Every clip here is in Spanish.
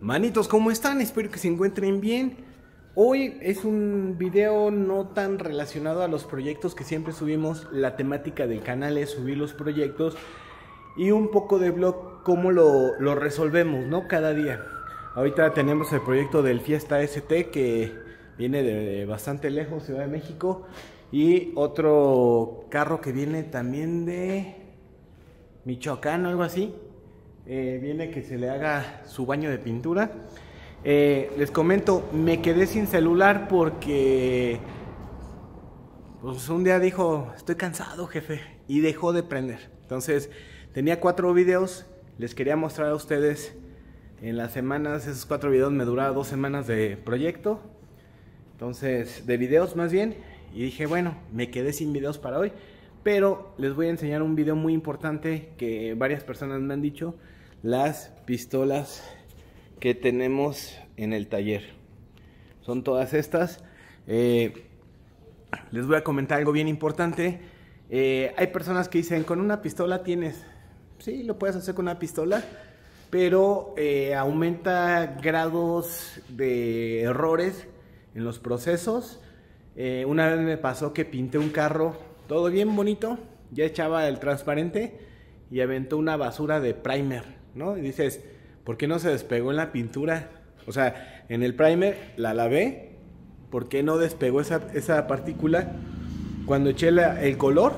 Manitos, ¿cómo están? Espero que se encuentren bien. Hoy es un video no tan relacionado a los proyectos que siempre subimos. La temática del canal es subir los proyectos y un poco de vlog, cómo lo resolvemos, ¿no? Cada día. Ahorita tenemos el proyecto del Fiesta ST que viene de bastante lejos, Ciudad de México. Y otro carro que viene también de Michoacán o algo así. Viene que se le haga su baño de pintura. Les comento, me quedé sin celular porque pues un día dijo, estoy cansado, jefe, y dejó de prender. Entonces tenía 4 videos, les quería mostrar a ustedes en las semanas. Esos 4 videos me duraron 2 semanas de proyecto, entonces de videos más bien, y dije, bueno, me quedé sin videos para hoy. Pero les voy a enseñar un video muy importante que varias personas me han dicho. Las pistolas que tenemos en el taller. Son todas estas. Les voy a comentar algo bien importante. Hay personas que dicen, con una pistola tienes... Sí, lo puedes hacer con una pistola. Pero aumenta grados de errores en los procesos. Una vez me pasó que pinté un carro... Todo bien bonito, ya echaba el transparente y aventó una basura de primer, ¿no? Y dices, ¿por qué no se despegó en la pintura? O sea, en el primer la lavé, ¿por qué no despegó esa partícula? Cuando eché el color,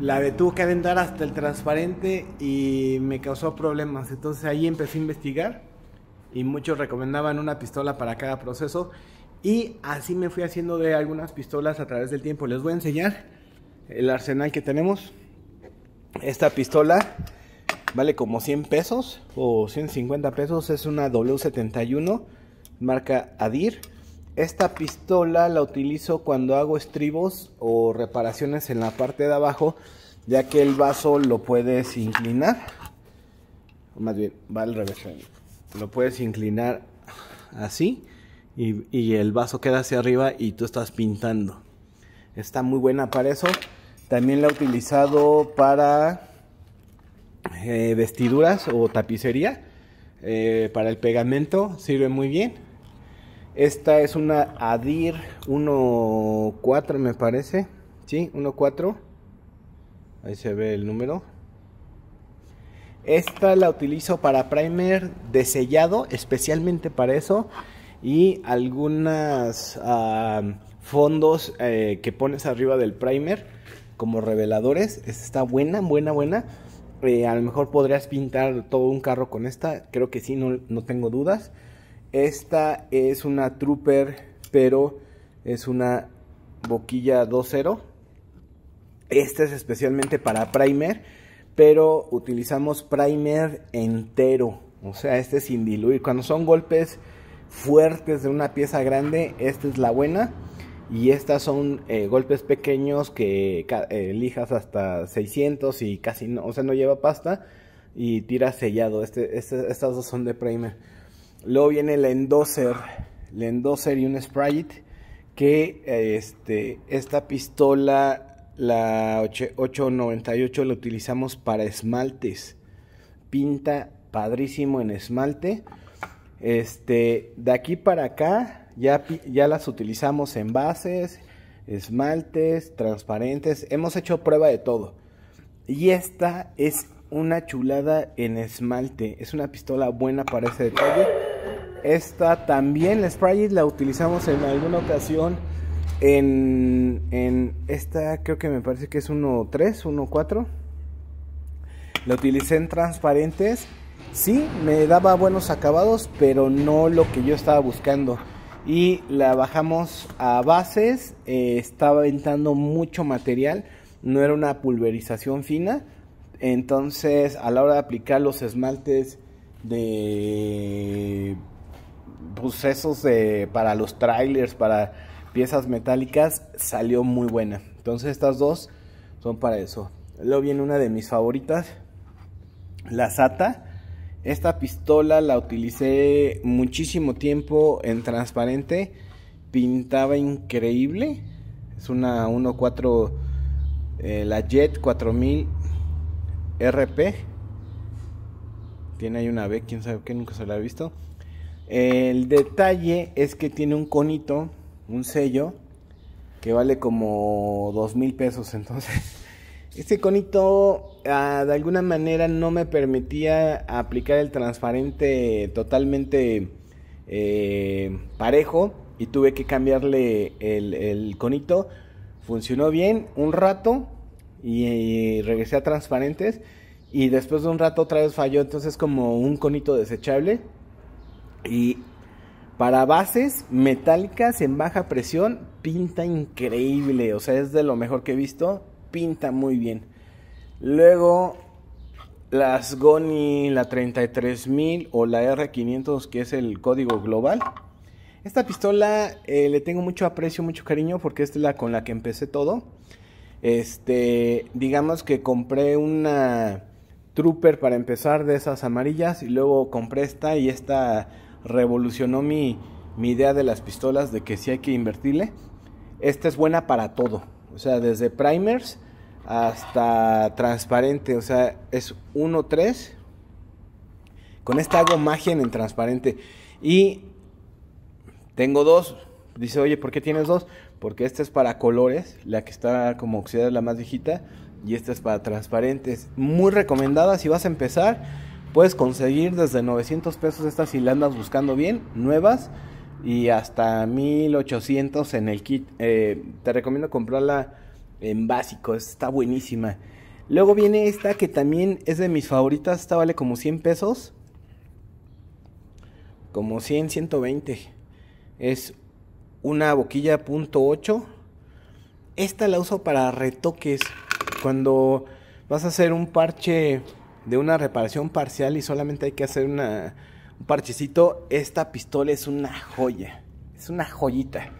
la tuve que aventar hasta el transparente y me causó problemas. Entonces ahí empecé a investigar y muchos recomendaban una pistola para cada proceso. Y así me fui haciendo de algunas pistolas a través del tiempo. Les voy a enseñar el arsenal que tenemos. Esta pistola vale como 100 pesos o 150 pesos. Es una W71, marca Adir. Esta pistola la utilizo cuando hago estribos o reparaciones en la parte de abajo, ya que el vaso lo puedes inclinar. O más bien, va al revés. Lo puedes inclinar así. Y el vaso queda hacia arriba y tú estás pintando. Está muy buena para eso. También la he utilizado para vestiduras o tapicería. Para el pegamento sirve muy bien. Esta es una Adir 14, me parece. Sí, 14. Ahí se ve el número. Esta la utilizo para primer de sellado, especialmente para eso. Y algunos fondos que pones arriba del primer como reveladores. Esta está buena. A lo mejor podrías pintar todo un carro con esta. Creo que sí, no tengo dudas. Esta es una Truper, pero es una boquilla 2.0. Esta es especialmente para primer, pero utilizamos primer entero. O sea, este sin diluir. Cuando son golpes fuertes de una pieza grande, esta es la buena. Y estas son golpes pequeños que lijas hasta 600 y casi no, o sea, no lleva pasta y tiras sellado. Estas dos son de primer. Luego viene el endozer, y un sprite que esta pistola, la 898, la utilizamos para esmaltes. Pinta padrísimo en esmalte. De aquí para acá ya las utilizamos en bases, esmaltes, transparentes. Hemos hecho prueba de todo. Y esta es una chulada en esmalte. Es una pistola buena para ese detalle. Esta también, la Sprite, la utilizamos en alguna ocasión en esta, creo que me parece que es 1.3, 1.4. La utilicé en transparentes. Sí, me daba buenos acabados, pero no lo que yo estaba buscando. Y la bajamos a bases, estaba aventando mucho material, no era una pulverización fina. Entonces, a la hora de aplicar los esmaltes de procesos para los trailers, para piezas metálicas, salió muy buena. Entonces, estas dos son para eso. Luego viene una de mis favoritas, la SATA. Esta pistola la utilicé muchísimo tiempo en transparente. Pintaba increíble. Es una 1.4, la JET 4000 RP. Tiene ahí una B, quién sabe qué, nunca se la ha visto. El detalle es que tiene un conito, un sello, que vale como 2,000 pesos. Entonces, este conito de alguna manera no me permitía aplicar el transparente totalmente parejo. Y tuve que cambiarle el conito. Funcionó bien un rato y regresé a transparentes. Y después de un rato otra vez falló. Entonces como un conito desechable. Y para bases metálicas en baja presión pinta increíble. O sea, es de lo mejor que he visto. Pinta muy bien. Luego las Goni, la 33000 o la R500, que es el código global. Esta pistola le tengo mucho aprecio, mucho cariño, porque esta es la con la que empecé todo. Digamos que compré una Truper para empezar, de esas amarillas, y luego compré esta, y esta revolucionó mi idea de las pistolas, de que sí hay que invertirle. Esta es buena para todo, o sea, desde primers hasta transparente, o sea, es 1.3. Con esta hago magia en transparente. Y tengo dos. Dice, oye, ¿por qué tienes dos? Porque esta es para colores, la que está como oxidada es la más viejita, y esta es para transparentes. Muy recomendada, si vas a empezar, puedes conseguir desde 900 pesos estas, si la andas buscando bien, nuevas, y hasta 1800 en el kit. Te recomiendo comprarla en básico, está buenísima. Luego viene esta, que también es de mis favoritas, esta vale como 100 pesos. Como 100, 120. Es una boquilla .8. Esta la uso para retoques. Cuando vas a hacer un parche de una reparación parcial y solamente hay que hacer un parchecito, esta pistola es una joya. Es una joyita.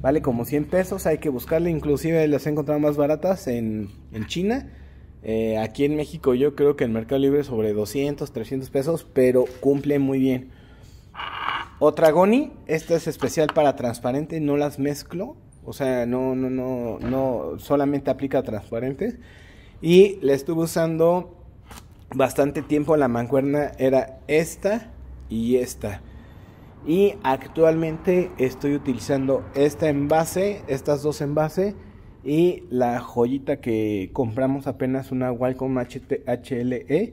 Vale como 100 pesos. Hay que buscarla. Inclusive las he encontrado más baratas en China. Aquí en México yo creo que en Mercado Libre sobre 200, 300 pesos. Pero cumple muy bien. Otra Goni, esta es especial para transparente, no las mezclo, o sea, no, solamente aplica transparentes. Y la estuve usando bastante tiempo, la mancuerna era esta y esta. Y actualmente estoy utilizando esta en base, estas dos en base, y la joyita que compramos apenas, una Walcom HTHLE.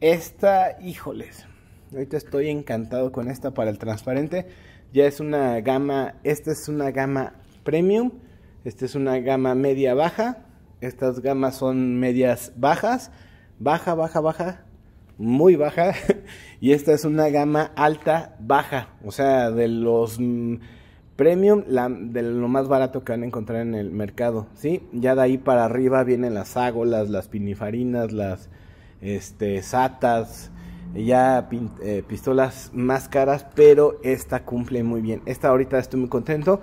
Esta, híjoles. Ahorita estoy encantado con esta para el transparente. Ya es una gama, esta es una gama premium, esta es una gama media baja, estas gamas son medias bajas, baja, baja, baja, muy baja, y esta es una gama alta, baja, o sea, de los premium, de lo más barato que van a encontrar en el mercado, ¿sí? Ya de ahí para arriba vienen las ágolas, las pinifarinas, las SATAs, ya pistolas más caras, pero esta cumple muy bien. Esta ahorita estoy muy contento.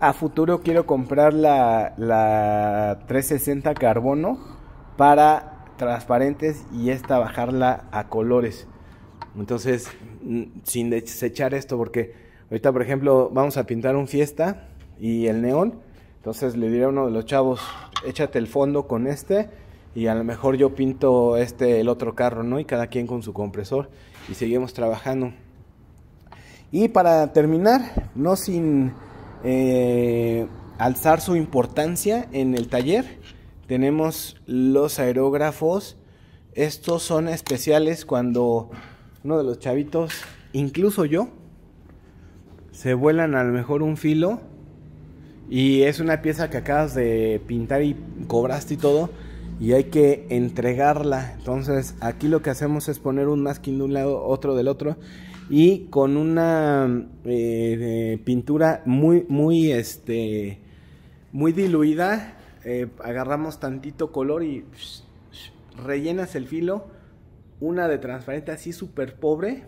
A futuro quiero comprar la 360 carbono para transparentes, y esta bajarla a colores. Entonces, sin desechar esto, porque ahorita, por ejemplo, vamos a pintar un Fiesta y el neón. Entonces le diré a uno de los chavos, échate el fondo con este, y a lo mejor yo pinto el otro carro, ¿no? Y cada quien con su compresor. Y seguimos trabajando. Y para terminar, no sin alzar su importancia en el taller, tenemos los aerógrafos. Estos son especiales cuando uno de los chavitos, incluso yo, se vuelan a lo mejor un filo. Y es una pieza que acabas de pintar y cobraste y todo, y hay que entregarla. Entonces aquí lo que hacemos es poner un masking de un lado, otro del otro, y con una pintura muy diluida, agarramos tantito color y rellenas el filo. Una de transparente así súper pobre,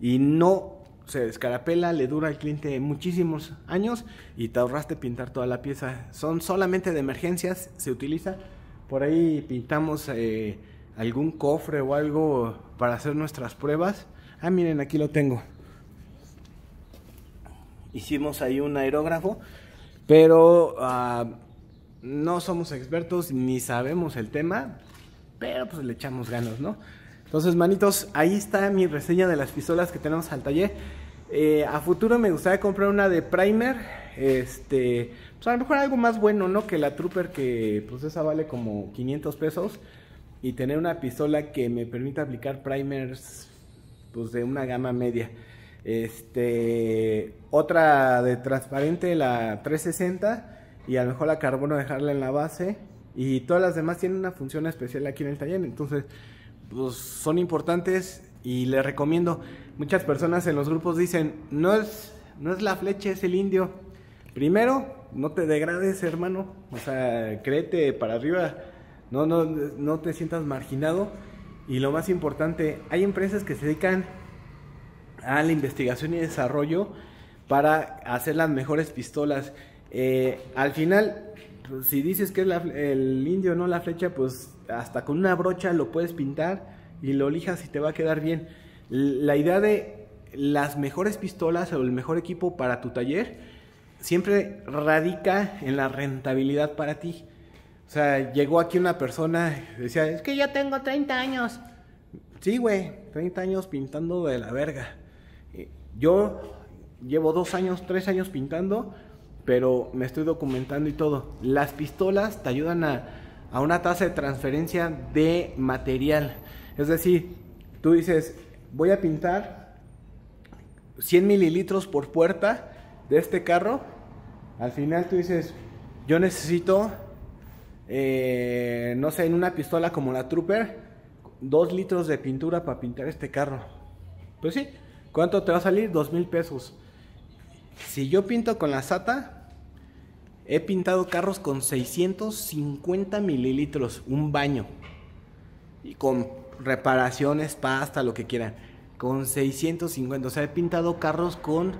y no se descarapela, le dura al cliente muchísimos años, y te ahorraste pintar toda la pieza. Son solamente de emergencias, se utiliza. Por ahí pintamos algún cofre o algo para hacer nuestras pruebas. Ah, miren, aquí lo tengo. Hicimos ahí un aerógrafo, pero no somos expertos ni sabemos el tema, pero pues le echamos ganas, ¿no? Entonces, manitos, ahí está mi reseña de las pistolas que tenemos al taller. A futuro me gustaría comprar una de primer, pues a lo mejor algo más bueno, ¿no? Que la Truper, que pues esa vale como 500 pesos. Y tener una pistola que me permita aplicar primers, pues de una gama media. Otra de transparente, la 360, y a lo mejor la carbono dejarla en la base. Y todas las demás tienen una función especial aquí en el taller, entonces pues son importantes. Y les recomiendo, muchas personas en los grupos dicen, no es la flecha, es el indio. Primero, no te degrades, hermano, o sea, créete para arriba, no te sientas marginado. Y lo más importante, hay empresas que se dedican a la investigación y desarrollo para hacer las mejores pistolas. Al final, pues, si dices que es el indio, no la flecha, pues hasta con una brocha lo puedes pintar y lo lijas y te va a quedar bien. La idea de las mejores pistolas o el mejor equipo para tu taller siempre radica en la rentabilidad para ti. O sea, llegó aquí una persona y decía, es que yo tengo 30 años. Sí, güey, 30 años pintando de la verga. Yo llevo 2 años, 3 años pintando, pero me estoy documentando y todo. Las pistolas te ayudan a una tasa de transferencia de material. Es decir, tú dices, voy a pintar 100 mililitros por puerta de este carro. Al final tú dices, yo necesito, no sé, en una pistola como la Truper, 2 litros de pintura para pintar este carro. Pues sí, ¿cuánto te va a salir? 2000 pesos. Si yo pinto con la SATA, he pintado carros con 650 mililitros, un baño, y con reparaciones, pasta, lo que quieran, con 650, o sea, he pintado carros con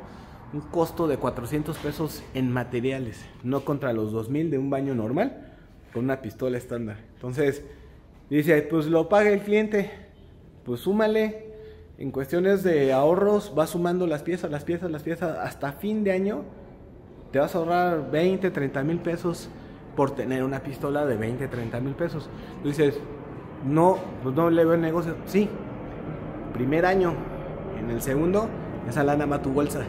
un costo de 400 pesos en materiales, no contra los 2000 de un baño normal, con una pistola estándar. Entonces, dice, pues lo paga el cliente, pues súmale. En cuestiones de ahorros, vas sumando las piezas, hasta fin de año te vas a ahorrar 20, 30 mil pesos por tener una pistola de 20, 30 mil pesos. Tú dices, no, pues no le veo el negocio. Sí, primer año, en el segundo, esa lana va a tu bolsa.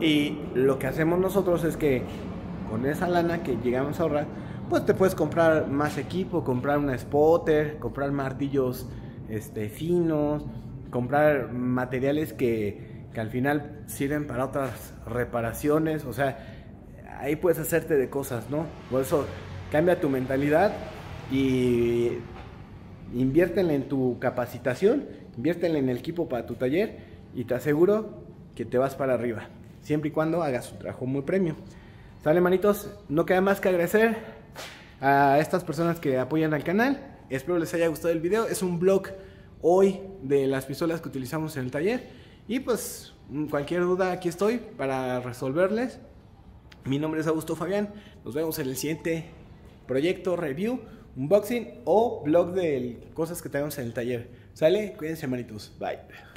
Y lo que hacemos nosotros es que con esa lana que llegamos a ahorrar, pues te puedes comprar más equipo, comprar una spotter, comprar martillos finos, comprar materiales que al final sirven para otras reparaciones. O sea, ahí puedes hacerte de cosas, ¿no? Por eso cambia tu mentalidad y inviértela en tu capacitación, inviértela en el equipo para tu taller, y te aseguro que te vas para arriba, siempre y cuando hagas un trabajo muy premium. ¿Sale, manitos? No queda más que agradecer a estas personas que apoyan al canal. Espero les haya gustado el video. Es un vlog hoy de las pistolas que utilizamos en el taller, y pues cualquier duda aquí estoy para resolverles. Mi nombre es Augusto Fabián, nos vemos en el siguiente proyecto, review, unboxing o vlog de cosas que tenemos en el taller. ¿Sale? Cuídense, manitos, bye.